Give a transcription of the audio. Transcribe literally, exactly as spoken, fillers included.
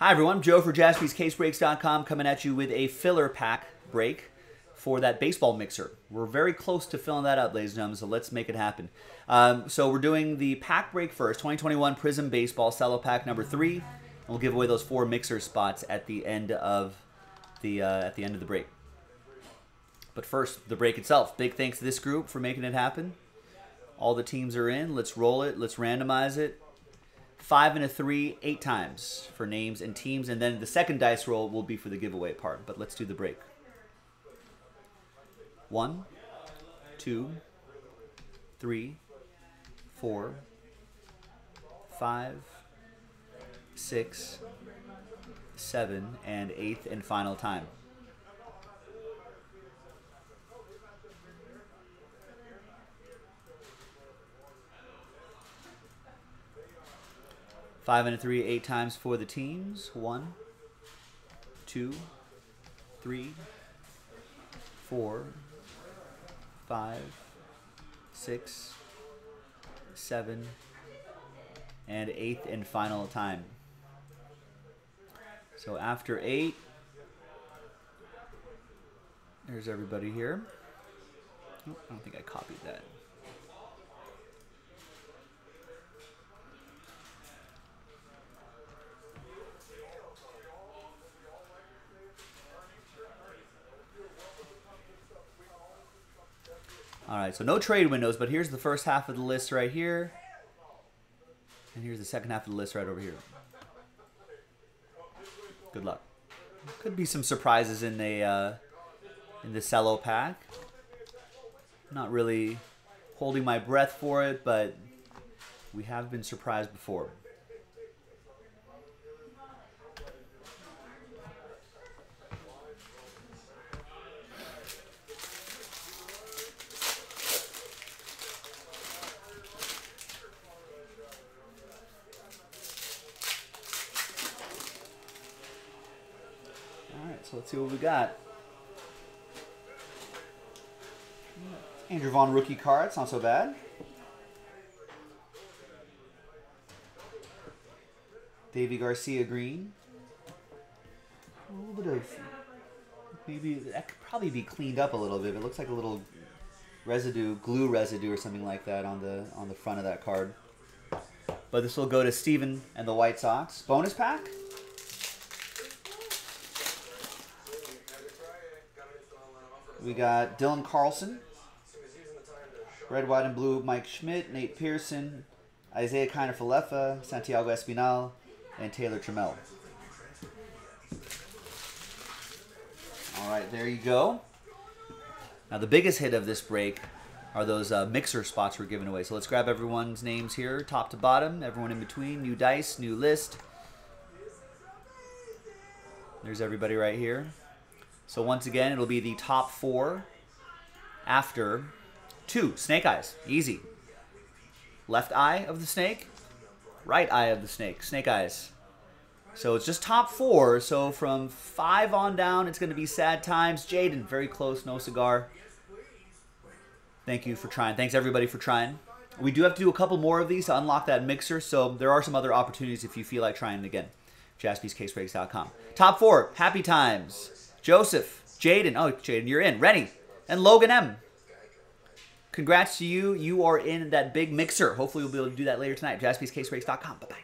Hi everyone, Joe for Jaspys Case Breaks dot com coming at you with a filler pack break for that baseball mixer. We're very close to filling that up, ladies and gentlemen, so let's make it happen. Um, so we're doing the pack break first, twenty twenty-one Prism Baseball Cello Pack number three, and we'll give away those four mixer spots at the end of the uh, at the end of the break. But first, the break itself. Big thanks to this group for making it happen. All the teams are in. Let's roll it. Let's randomize it. Five and a three, eight times for names and teams. And then the second dice roll will be for the giveaway part. But let's do the break. One, two, three, four, five, six, seven, and eighth and final time. Five and a three, eight times for the teams. One, two, three, four, five, six, seven, and eighth and final time. So after eight, there's everybody here. Oh, I don't think I copied that. All right, so no trade windows, but here's the first half of the list right here. And here's the second half of the list right over here. Good luck. Could be some surprises in the, uh, in the cello pack. Not really holding my breath for it, but we have been surprised before. So let's see what we got. Andrew Vaughn rookie card. It's not so bad. Davy Garcia green. A little bit of maybe that could probably be cleaned up a little bit. It looks like a little residue, glue residue, or something like that on the on the front of that card. But this will go to Steven and the White Sox. Bonus pack. We got Dylan Carlson, red, white, and blue, Mike Schmidt, Nate Pearson, Isaiah Kiner-Falefa, Santiago Espinal, and Taylor Trammell. All right, there you go. Now, the biggest hit of this break are those uh, mixer spots we're giving away. So let's grab everyone's names here, top to bottom, everyone in between, new dice, new list. There's everybody right here. So once again, it'll be the top four after two. Snake eyes, easy. Left eye of the snake, right eye of the snake, snake eyes. So it's just top four. So from five on down, it's going to be sad times. Jaden, very close, no cigar. Thank you for trying. Thanks, everybody, for trying. We do have to do a couple more of these to unlock that mixer, so there are some other opportunities if you feel like trying again. Jaspys Case Breaks dot com. Top four, happy times. Joseph, Jaden, oh, Jaden, you're in. Rennie, and Logan M. Congrats to you. You are in that big mixer. Hopefully, we'll be able to do that later tonight. Jaspys Case Breaks dot com. Bye-bye.